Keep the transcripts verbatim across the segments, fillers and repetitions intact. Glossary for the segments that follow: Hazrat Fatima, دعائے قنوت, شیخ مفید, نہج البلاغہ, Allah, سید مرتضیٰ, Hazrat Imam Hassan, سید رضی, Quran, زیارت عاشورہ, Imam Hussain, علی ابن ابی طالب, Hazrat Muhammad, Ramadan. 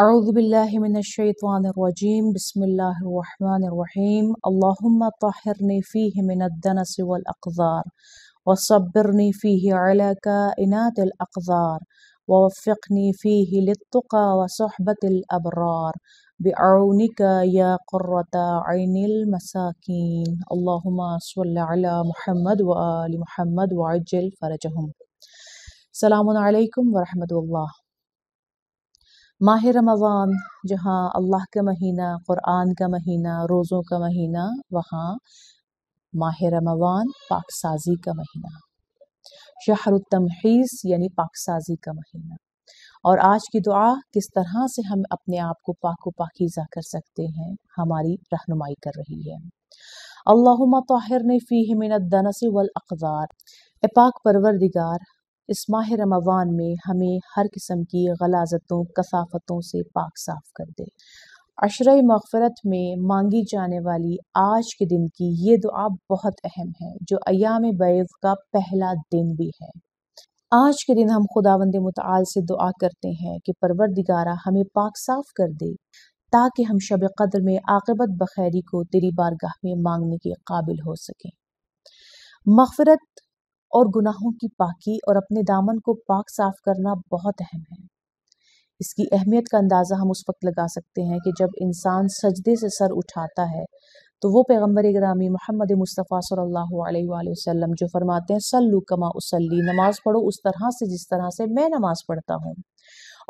اعوذ باللہ من الشیطان الرجیم بسم اللہ الرحمن الرحیم اللہم طہرنی فیہ من الدنس والاقذار وصبرنی فیہ علیک انات الاقذار ووفقنی فیہ للتقى وصحبت الابرار بعونک یا قرۃ عین المساکین اللہم صل علی محمد وآل محمد وعجل فرجہم۔ السلام علیکم ورحمۃ اللہ۔ ماہ رمضان جہاں اللہ کا مہینہ، قرآن کا مہینہ، روزوں کا مہینہ، وہاں ماہ رمضان پاک سازی کا مہینہ، شہر التمحیص یعنی پاک سازی کا مہینہ۔ اور آج کی دعا کس طرح سے ہم اپنے آپ کو پاک و پاکیزہ کر سکتے ہیں، ہماری رہنمائی کر رہی ہے۔ اللہم طہرنی فیہ من الدنس والاقذار، اے پاک پروردگار، اس ماہ رمضان میں ہمیں ہر قسم کی غلاظتوں، کثافتوں سے پاک صاف کر دے۔ عشرہ مغفرت میں مانگی جانے والی آج کے دن کی یہ دعا بہت اہم ہے، جو ایام بیض کا پہلا دن بھی ہے۔ آج کے دن ہم خداوند متعال سے دعا کرتے ہیں کہ پروردگارہ ہمیں پاک صاف کر دے، تاکہ ہم شب قدر میں عاقبت بخیری کو تیری بارگاہ میں مانگنے کے قابل ہو سکیں۔ مغفرت اور گناہوں کی پاکی اور اپنے دامن کو پاک صاف کرنا بہت اہم ہے۔ اس کی اہمیت کا اندازہ ہم اس وقت لگا سکتے ہیں کہ جب انسان سجدے سے سر اٹھاتا ہے تو وہ پیغمبر گرامی محمد مصطفیٰ صلی اللہ علیہ وآلہ وسلم جو فرماتے ہیں صلو کما اصلی، نماز پڑھو اس طرح سے جس طرح سے میں نماز پڑھتا ہوں،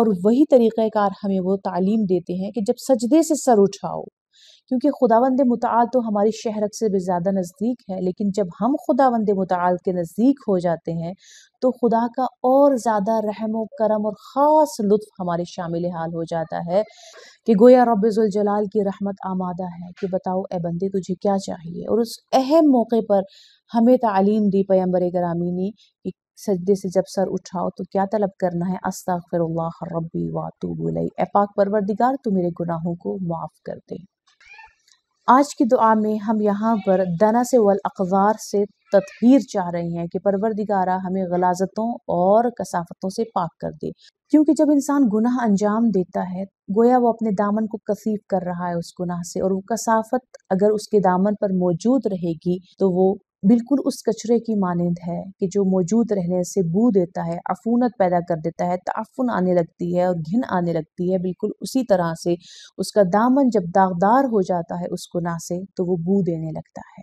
اور وہی طریقہ کار ہمیں وہ تعلیم دیتے ہیں کہ جب سجدے سے سر اٹھاؤ، کیونکہ خداوند متعال تو ہماری شہرت سے بھی زیادہ نزدیک ہے، لیکن جب ہم خداوند متعال کے نزدیک ہو جاتے ہیں تو خدا کا اور زیادہ رحم و کرم اور خاص لطف ہمارے شامل حال ہو جاتا ہے کہ گویا رب ذوالجلال کی رحمت آمادہ ہے کہ بتاؤ اے بندے تجھے کیا چاہیے۔ اور اس اہم موقع پر ہمیں تعلیم دی پیغمبر گرامی نے کہ سجدے سے جب سر اٹھاؤ تو کیا طلب کرنا ہے، استغفر اللہ ربی واتوب الیہ، اے پاک پروردگار تو میرے گناہوں کو معاف کر دے۔ آج کی دعا میں ہم یہاں پر دنس والاقذار سے تطہیر چاہ رہے ہیں کہ پروردگارہ ہمیں غلاظتوں اور کثافتوں سے پاک کر دے، کیونکہ جب انسان گناہ انجام دیتا ہے گویا وہ اپنے دامن کو کثیف کر رہا ہے اس گناہ سے، اور وہ کثافت اگر اس کے دامن پر موجود رہے گی تو وہ بالکل اس کچرے کی مانند ہے کہ جو موجود رہنے سے بو دیتا ہے، عفونت پیدا کر دیتا ہے، تعفن آنے لگتی ہے اور گھن آنے لگتی ہے۔ بالکل اسی طرح سے اس کا دامن جب داغدار ہو جاتا ہے اس گناہ سے تو وہ بو دینے لگتا ہے۔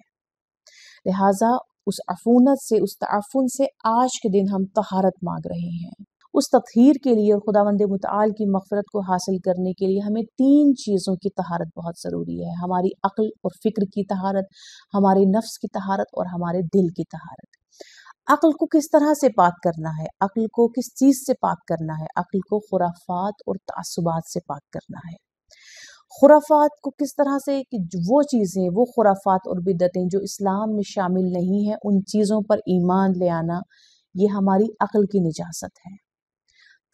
لہٰذا اس عفونت سے، اس تعفن سے آج کے دن ہم طہارت مانگ رہے ہیں۔ اس تطہیر کے لیے اور خداوند متعال کی مغفرت کو حاصل کرنے کے لیے ہمیں تین چیزوں کی طہارت بہت ضروری ہے، ہماری عقل اور فکر کی طہارت، ہمارے نفس کی طہارت اور ہمارے دل کی طہارت۔ عقل کو کس طرح سے پاک کرنا ہے، عقل کو کس چیز سے پاک کرنا ہے، عقل کو خرافات اور تعصبات سے پاک کرنا ہے۔ خرافات کو کس طرح سے، کہ وہ چیزیں، وہ خرافات اور بدعتیں جو اسلام میں شامل نہیں ہیں، ان چیزوں پر ایمان لے آنا، یہ ہماری عقل کی نجاست ہے۔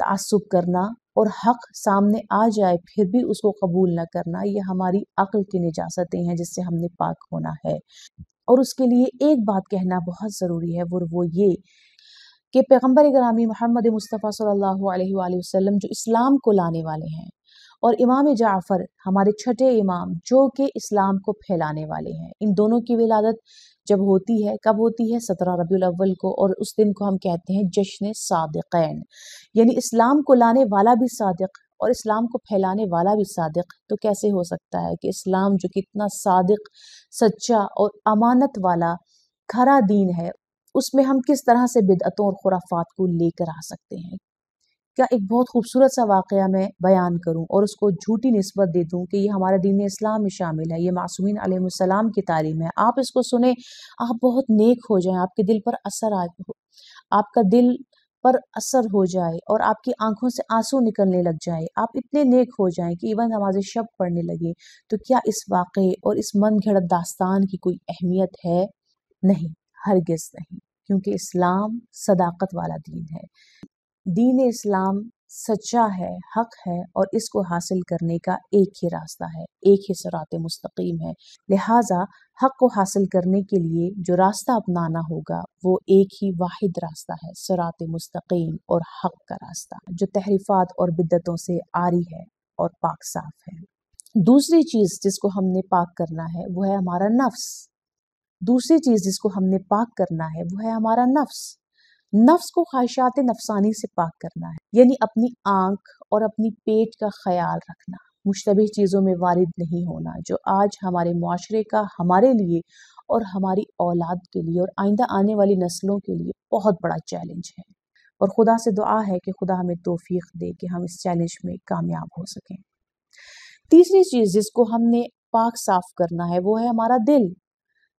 تعصب کرنا اور حق سامنے آ جائے پھر بھی اس کو قبول نہ کرنا، یہ ہماری عقل کی نجاستیں ہیں جس سے ہم نے پاک ہونا ہے۔ اور اس کے لیے ایک بات کہنا بہت ضروری ہے، وہ یہ کہ پیغمبر گرامی محمد مصطفیٰ صلی اللہ علیہ وآلہ وسلم جو اسلام کو لانے والے ہیں، اور امام جعفر ہمارے چھٹے امام جو کہ اسلام کو پھیلانے والے ہیں، ان دونوں کی ولادت جب ہوتی ہے، کب ہوتی ہے؟ سترہ ربیع الاول کو، اور اس دن کو ہم کہتے ہیں جشن صادقین، یعنی اسلام کو لانے والا بھی صادق اور اسلام کو پھیلانے والا بھی صادق۔ تو کیسے ہو سکتا ہے کہ اسلام جو کتنا صادق، سچا اور امانت والا کھرا دین ہے، اس میں ہم کس طرح سے بدعتوں اور خرافات کو لے کر آ سکتے ہیں؟ کیا ایک بہت خوبصورت سا واقعہ میں بیان کروں اور اس کو جھوٹی نسبت دے دوں کہ یہ ہمارا دین اسلام میں شامل ہے، یہ معصومین علیہ السلام کی تعلیم ہے؟ آپ اس کو سنیں، آپ بہت نیک ہو جائیں، آپ کے دل پر اثر آ آپ کا دل پر اثر ہو جائے اور آپ کی آنکھوں سے آنسو نکلنے لگ جائے، آپ اتنے نیک ہو جائیں کہ ایون نماز شب پڑھنے لگے۔ تو کیا اس واقعے اور اس من گھڑت داستان کی کوئی اہمیت ہے؟ نہیں، ہرگز نہیں، کیونکہ اسلام صداقت والا دین ہے، دین اسلام سچا ہے، حق ہے، اور اس کو حاصل کرنے کا ایک ہی راستہ ہے، ایک ہی صراط مستقیم ہے۔ لہٰذا حق کو حاصل کرنے کے لیے جو راستہ اپنانا ہوگا وہ ایک ہی واحد راستہ ہے، صراط مستقیم اور حق کا راستہ، جو تحریفات اور بدعتوں سے عاری ہے۔ اور پاک صاف ہے. دوسری چیز جس کو ہم نے پاک کرنا ہے وہ ہے ہمارا نفس. دوسری چیز جس کو ہم نے پاک کرنا ہے وہ ہے ہمارا نفس. نفس کو خواہشات نفسانی سے پاک کرنا ہے, یعنی اپنی آنکھ اور اپنی پیٹ کا خیال رکھنا, مشتبہ چیزوں میں وارد نہیں ہونا, جو آج ہمارے معاشرے کا ہمارے لیے اور ہماری اولاد کے لیے اور آئندہ آنے والی نسلوں کے لیے بہت بڑا چیلنج ہے. اور خدا سے دعا ہے کہ خدا ہمیں توفیق دے کہ ہم اس چیلنج میں کامیاب ہو سکیں. تیسری چیز جس کو ہم نے پاک صاف کرنا ہے وہ ہے ہمارا دل.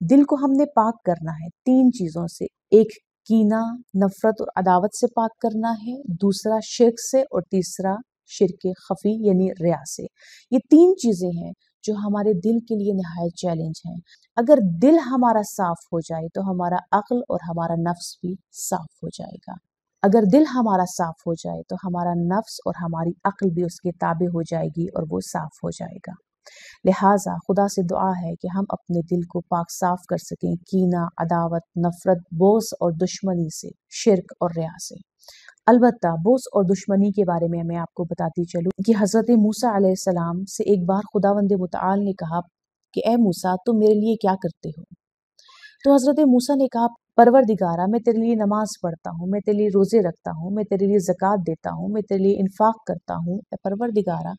دل کو ہم نے پاک کرنا ہے تین چیزوں سے. ایک کینہ, نفرت اور عداوت سے پاک کرنا ہے, دوسرا شرک سے, اور تیسرا شرک خفی یعنی ریا سے. یہ تین چیزیں ہیں جو ہمارے دل کے لیے نہایت چیلنج ہیں. اگر دل ہمارا صاف ہو جائے تو ہمارا عقل اور ہمارا نفس بھی صاف ہو جائے گا. اگر دل ہمارا صاف ہو جائے تو ہمارا نفس اور ہماری عقل بھی اس کے تابع ہو جائے گی اور وہ صاف ہو جائے گا. لہٰذا خدا سے دعا ہے کہ ہم اپنے دل کو پاک صاف کر سکیں کینہ, عداوت, نفرت, بوس اور دشمنی سے, شرک اور ریا سے. البتہ بوس اور دشمنی کے بارے میں میں آپ کو بتاتی چلوں کہ حضرت موسیٰ علیہ السلام سے ایک بار خداوند متعال نے کہا کہ اے موسیٰ تم میرے لیے کیا کرتے ہو؟ تو حضرت موسیٰ نے کہا پروردگارا میں تیرے لیے نماز پڑھتا ہوں, میں تیرے لیے روزے رکھتا ہوں, میں تیرے لیے زکوٰۃ دیتا ہوں, میں تیرے لیے انفاق کرتا ہوں. اے پروردگارا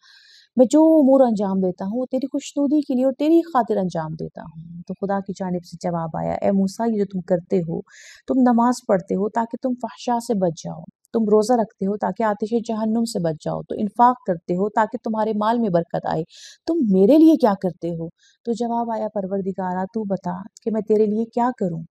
میں جو امور انجام دیتا ہوں وہ تیری خوشنودی کے لیے اور تیری خاطر انجام دیتا ہوں. تو خدا کی جانب سے جواب آیا, اے موسیٰ یہ جو تم کرتے ہو, تم نماز پڑھتے ہو تاکہ تم فحشا سے بچ جاؤ, تم روزہ رکھتے ہو تاکہ آتش جہنم سے بچ جاؤ, تو انفاق کرتے ہو تاکہ تمہارے مال میں برکت آئے, تم میرے لیے کیا کرتے ہو؟ تو جواب آیا, پروردگارا تو بتا کہ میں تیرے لیے کیا کروں؟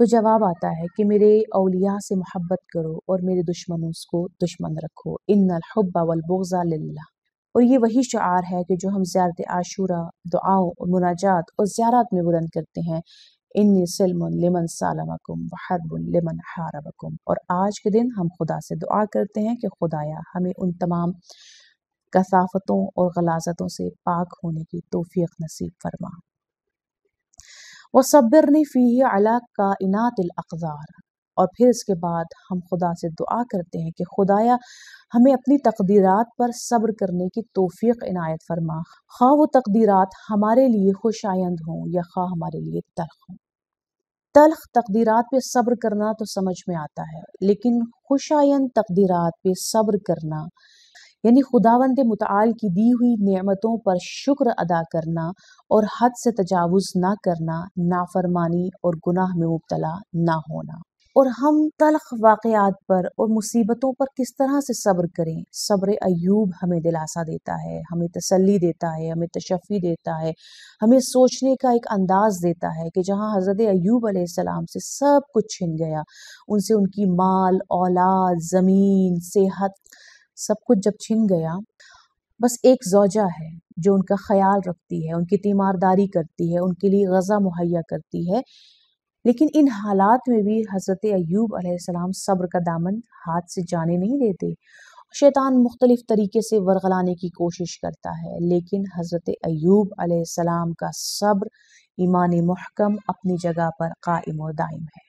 تو جواب آتا ہے کہ میرے اولیاء سے محبت کرو اور میرے دشمنوں کو دشمن رکھو, ان الحب والبغض للہ. اور یہ وہی شعار ہے کہ جو ہم زیارت عاشورہ, دعاؤں اور مناجات اور زیارات میں بلند کرتے ہیں, انی سلم لمن سالمکم وحرب لمن حاربکم. اور آج کے دن ہم خدا سے دعا کرتے ہیں کہ خدایا ہمیں ان تمام کثافتوں اور غلاظتوں سے پاک ہونے کی توفیق نصیب فرما. وصبرنی فیہ علی کائنات الاقدار. اور پھر اس کے بعد ہم خدا سے دعا کرتے ہیں کہ خدایا ہمیں اپنی تقدیرات پر صبر کرنے کی توفیق عنایت فرما, خواہ وہ تقدیرات ہمارے لیے خوشایند ہوں یا خواہ ہمارے لیے تلخ ہوں. تلخ تقدیرات پہ صبر کرنا تو سمجھ میں آتا ہے, لیکن خوشایند تقدیرات پہ صبر کرنا یعنی خداوند متعال کی دی ہوئی نعمتوں پر شکر ادا کرنا اور حد سے تجاوز نہ کرنا, نافرمانی اور گناہ میں مبتلا نہ ہونا. اور ہم تلخ واقعات پر اور مصیبتوں پر کس طرح سے صبر کریں؟ صبر ایوب ہمیں دلاسا دیتا ہے, ہمیں تسلی دیتا ہے, ہمیں تشفی دیتا ہے, ہمیں سوچنے کا ایک انداز دیتا ہے کہ جہاں حضرت ایوب علیہ السلام سے سب کچھ چھن گیا, ان سے ان کی مال, اولاد, زمین, صحت, سب کچھ جب چھن گیا, بس ایک زوجہ ہے جو ان کا خیال رکھتی ہے, ان کی تیمارداری کرتی ہے, ان کے لیے غذا مہیا کرتی ہے. لیکن ان حالات میں بھی حضرت ایوب علیہ السلام صبر کا دامن ہاتھ سے جانے نہیں دیتے. شیطان مختلف طریقے سے ورغلانے کی کوشش کرتا ہے, لیکن حضرت ایوب علیہ السلام کا صبر, ایمان محکم اپنی جگہ پر قائم و دائم ہے.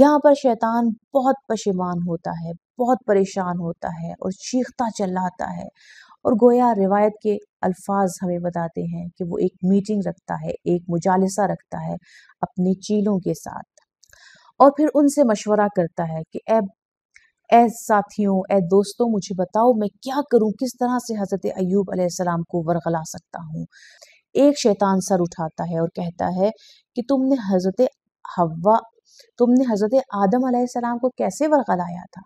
یہاں پر شیطان بہت پشیمان ہوتا ہے, بہت پریشان ہوتا ہے اور چیختا چلاتا ہے, اور گویا روایت کے الفاظ ہمیں بتاتے ہیں کہ وہ ایک میٹنگ رکھتا ہے, ایک مجالسہ رکھتا ہے اپنے چیلوں کے ساتھ, اور پھر ان سے مشورہ کرتا ہے کہ اے اے ساتھیوں, اے دوستوں, مجھے بتاؤ میں کیا کروں, کس طرح سے حضرت ایوب علیہ السلام کو ورغلا سکتا ہوں. ایک شیطان سر اٹھاتا ہے اور کہتا ہے کہ تم نے حضرت حوا تم نے حضرت آدم علیہ السلام کو کیسے ورغلایا تھا.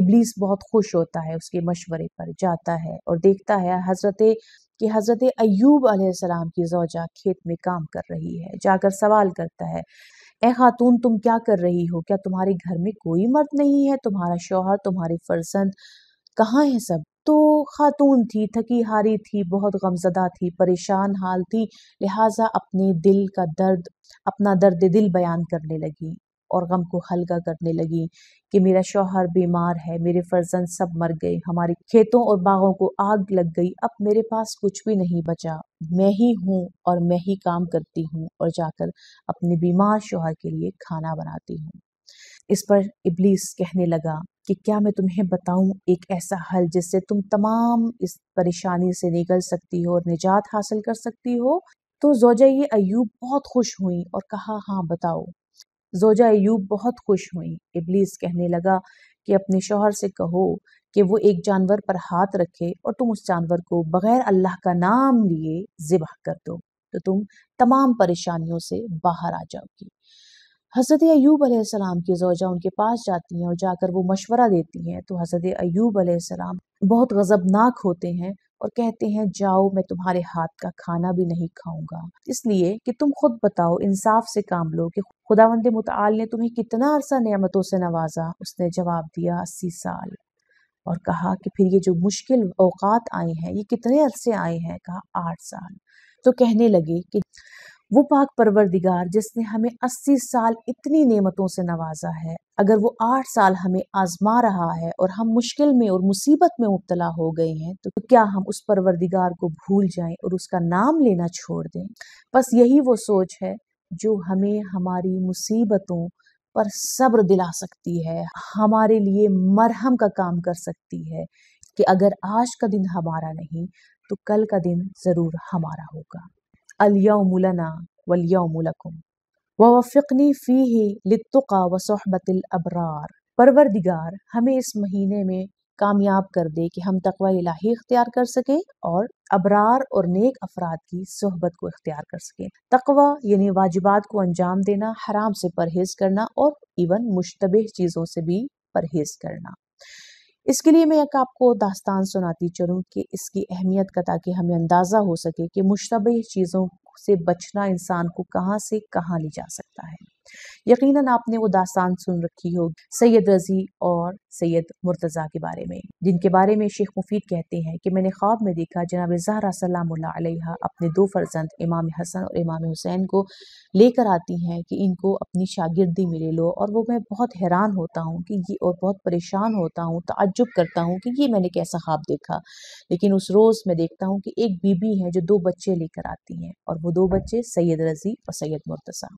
ابلیس بہت خوش ہوتا ہے اس کے مشورے پر, جاتا ہے اور دیکھتا ہے حضرت کہ حضرت ایوب علیہ السلام کی زوجہ کھیت میں کام کر رہی ہے. جا کر سوال کرتا ہے, اے خاتون تم کیا کر رہی ہو؟ کیا تمہارے گھر میں کوئی مرد نہیں ہے؟ تمہارا شوہر, تمہارے فرزند کہاں ہیں سب؟ تو خاتون تھی, تھکی ہاری تھی, بہت غمزدہ تھی, پریشان حال تھی, لہٰذا اپنے دل کا درد اپنا درد دل بیان کرنے لگی اور غم کو ہلکا کرنے لگی کہ میرا شوہر بیمار ہے, میرے فرزند سب مر گئے, ہمارے کھیتوں اور باغوں کو آگ لگ گئی, اب میرے پاس کچھ بھی نہیں بچا, میں ہی ہوں اور میں ہی کام کرتی ہوں اور جا کر اپنے بیمار شوہر کے لیے کھانا بناتی ہوں. اس پر ابلیس کہنے لگا کہ کیا میں تمہیں بتاؤں ایک ایسا حل جس سے تم تمام اس پریشانی سے نکل سکتی ہو اور نجات حاصل کر سکتی ہو؟ تو زوجہ ایوب بہت خوش ہوئیں اور کہا ہاں بتاؤ۔ زوجہ ایوب بہت خوش ہوئیں۔ ابلیس کہنے لگا کہ اپنے شوہر سے کہو کہ وہ ایک جانور پر ہاتھ رکھے اور تم اس جانور کو بغیر اللہ کا نام لیے ذبح کر دو تو تم تمام پریشانیوں سے باہر آ جاؤ گی۔ حضرت ایوب علیہ السلام کی زوجہ ان کے پاس جاتی ہیں اور جا کر وہ مشورہ دیتی ہیں تو حضرت ایوب علیہ السلام بہت غضبناک ہوتے ہیں اور کہتے ہیں جاؤ میں تمہارے ہاتھ کا کھانا بھی نہیں کھاؤں گا، اس لیے کہ تم خود بتاؤ، انصاف سے کام لو کہ خداوند متعال نے تمہیں کتنا عرصہ نعمتوں سے نوازا۔ اس نے جواب دیا اسی سال، اور کہا کہ پھر یہ جو مشکل اوقات آئے ہیں یہ کتنے عرصے آئے ہیں؟ کہا آٹھ سال۔ تو کہنے لگے کہ وہ پاک پروردگار جس نے ہمیں اسی سال اتنی نعمتوں سے نوازا ہے، اگر وہ آٹھ سال ہمیں آزما رہا ہے اور ہم مشکل میں اور مصیبت میں مبتلا ہو گئے ہیں تو کیا ہم اس پروردگار کو بھول جائیں اور اس کا نام لینا چھوڑ دیں؟ بس یہی وہ سوچ ہے جو ہمیں ہماری مصیبتوں پر صبر دلا سکتی ہے، ہمارے لیے مرہم کا کام کر سکتی ہے کہ اگر آج کا دن ہمارا نہیں تو کل کا دن ضرور ہمارا ہوگا۔ الیوم لنا والیوم لکم ووفقنی فیہ للتقی وصحبت الابرار۔ پروردگار ہمیں اس مہینے میں کامیاب کر دے کہ ہم تقوی الہی اختیار کر سکیں اور ابرار اور نیک افراد کی صحبت کو اختیار کر سکیں۔ تقوی یعنی واجبات کو انجام دینا، حرام سے پرہیز کرنا اور ایون مشتبہ چیزوں سے بھی پرہیز کرنا۔ اس کے لیے میں ایک آپ کو داستان سناتی چلوں کہ اس کی اہمیت کا، تاکہ ہمیں اندازہ ہو سکے کہ مشتبہ چیزوں سے بچنا انسان کو کہاں سے کہاں لے جا سکتا ہے۔ یقیناً آپ نے وہ داستان سن رکھی ہوگی سید رضی اور سید مرتضیٰ کے بارے میں، جن کے بارے میں شیخ مفید کہتے ہیں کہ میں نے خواب میں دیکھا جناب زہرا سلام اللہ علیہا اپنے دو فرزند امام حسن اور امام حسین کو لے کر آتی ہیں کہ ان کو اپنی شاگردی میں لے لو، اور وہ میں بہت حیران ہوتا ہوں کہ یہ اور بہت پریشان ہوتا ہوں، تعجب کرتا ہوں کہ یہ میں نے کیسا خواب دیکھا۔ لیکن اس روز میں دیکھتا ہوں کہ ایک بی بی ہے جو دو بچے لے کر آتی ہیں، اور وہ دو بچے سید رضی اور سید مرتضیٰ۔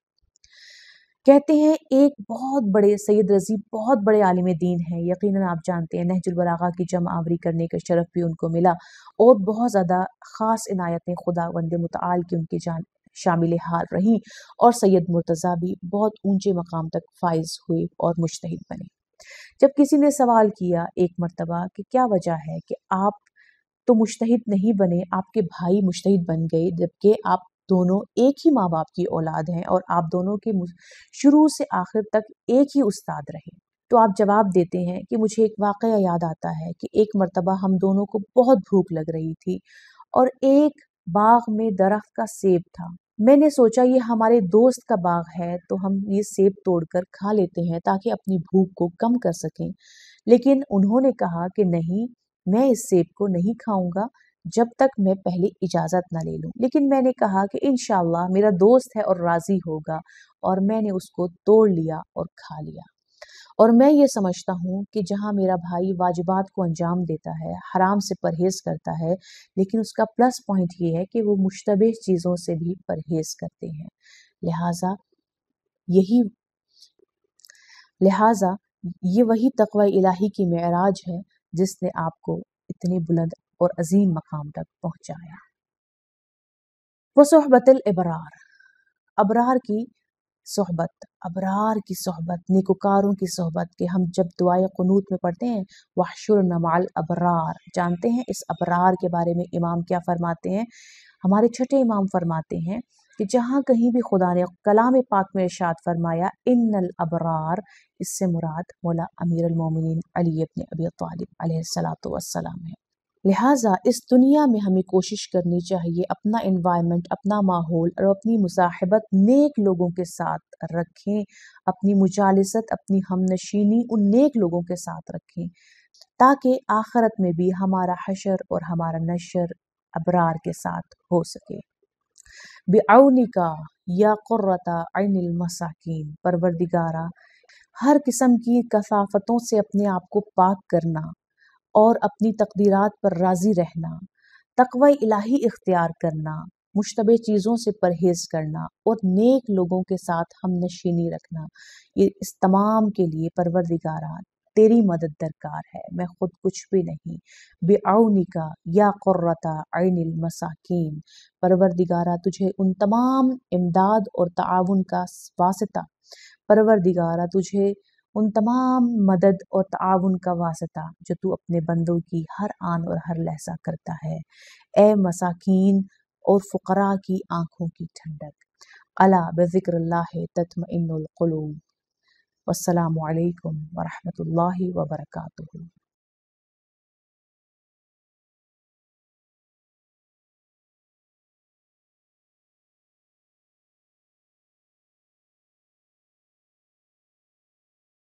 کہتے ہیں ایک بہت بڑے سید رضی بہت بڑے عالم دین ہیں، یقیناً آپ جانتے ہیں نہج البلاغہ کی جمع آوری کرنے کا شرف بھی ان کو ملا، اور بہت زیادہ خاص عنایتیں خداوند متعال کی ان کی جان شامل حال رہیں، اور سید مرتضیٰ بھی بہت اونچے مقام تک فائز ہوئے اور مجتہد بنے۔ جب کسی نے سوال کیا ایک مرتبہ کہ کیا وجہ ہے کہ آپ تو مجتہد نہیں بنے، آپ کے بھائی مجتہد بن گئے جبکہ آپ دونوں ایک ہی ماں باپ کی اولاد ہیں اور آپ دونوں کے شروع سے آخر تک ایک ہی استاد رہے، تو آپ جواب دیتے ہیں کہ مجھے ایک واقعہ یاد آتا ہے کہ ایک مرتبہ ہم دونوں کو بہت بھوک لگ رہی تھی اور ایک باغ میں درخت کا سیب تھا، میں نے سوچا یہ ہمارے دوست کا باغ ہے تو ہم یہ سیب توڑ کر کھا لیتے ہیں تاکہ اپنی بھوک کو کم کر سکیں، لیکن انہوں نے کہا کہ نہیں، میں اس سیب کو نہیں کھاؤں گا جب تک میں پہلے اجازت نہ لے لوں، لیکن میں نے کہا کہ انشاءاللہ میرا دوست ہے اور راضی ہوگا، اور میں نے اس کو توڑ لیا اور کھا لیا۔ اور میں یہ سمجھتا ہوں کہ جہاں میرا بھائی واجبات کو انجام دیتا ہے، حرام سے پرہیز کرتا ہے، لیکن اس کا پلس پوائنٹ یہ ہے کہ وہ مشتبہ چیزوں سے بھی پرہیز کرتے ہیں، لہٰذا یہی لہٰذا یہ وہی تقوی الہی کی معراج ہے جس نے آپ کو اتنے بلند اور عظیم مقام تک پہنچایا۔ وہ صحبت الابرار، ابرار کی صحبت، ابرار کی صحبت، نیکوکاروں کی صحبت کہ ہم جب دعائے قنوت میں پڑھتے ہیں واحشرنا مع الابرار، جانتے ہیں اس ابرار کے بارے میں امام کیا فرماتے ہیں؟ ہمارے چھٹے امام فرماتے ہیں کہ جہاں کہیں بھی خدا نے کلام پاک میں ارشاد فرمایا ان الابرار، اس سے مراد مولا امیر المومنین علی ابن ابی طالب علیہ الصلاۃ والسلام ہے۔ لہٰذا اس دنیا میں ہمیں کوشش کرنی چاہیے اپنا انوائرمنٹ، اپنا ماحول اور اپنی مصاحبت نیک لوگوں کے ساتھ رکھیں، اپنی مجالست، اپنی ہم نشینی ان نیک لوگوں کے ساتھ رکھیں، تاکہ آخرت میں بھی ہمارا حشر اور ہمارا نشر ابرار کے ساتھ ہو سکے۔ بعونک یا قرۃ عین المساکین، پروردگارہ ہر قسم کی کثافتوں سے اپنے آپ کو پاک کرنا اور اپنی تقدیرات پر راضی رہنا، تقوی الہی اختیار کرنا، مشتبہ چیزوں سے پرہیز کرنا اور نیک لوگوں کے ساتھ ہم نشینی رکھنا، یہ اس تمام کے لیے پروردگارہ تیری مدد درکار ہے، میں خود کچھ بھی نہیں۔ بعونکا یا قرۃ عین المساکین، پروردگارہ تجھے ان تمام امداد اور تعاون کا واسطہ، پروردگارہ تجھے ان تمام مدد اور تعاون کا واسطہ جو تو اپنے بندوں کی ہر آن اور ہر لحظہ کرتا ہے، اے مساکین اور فقراء کی آنکھوں کی ٹھنڈک۔ الا بذکر اللہ تطمئن القلوب۔ والسلام علیکم ورحمۃ اللہ وبرکاتہ۔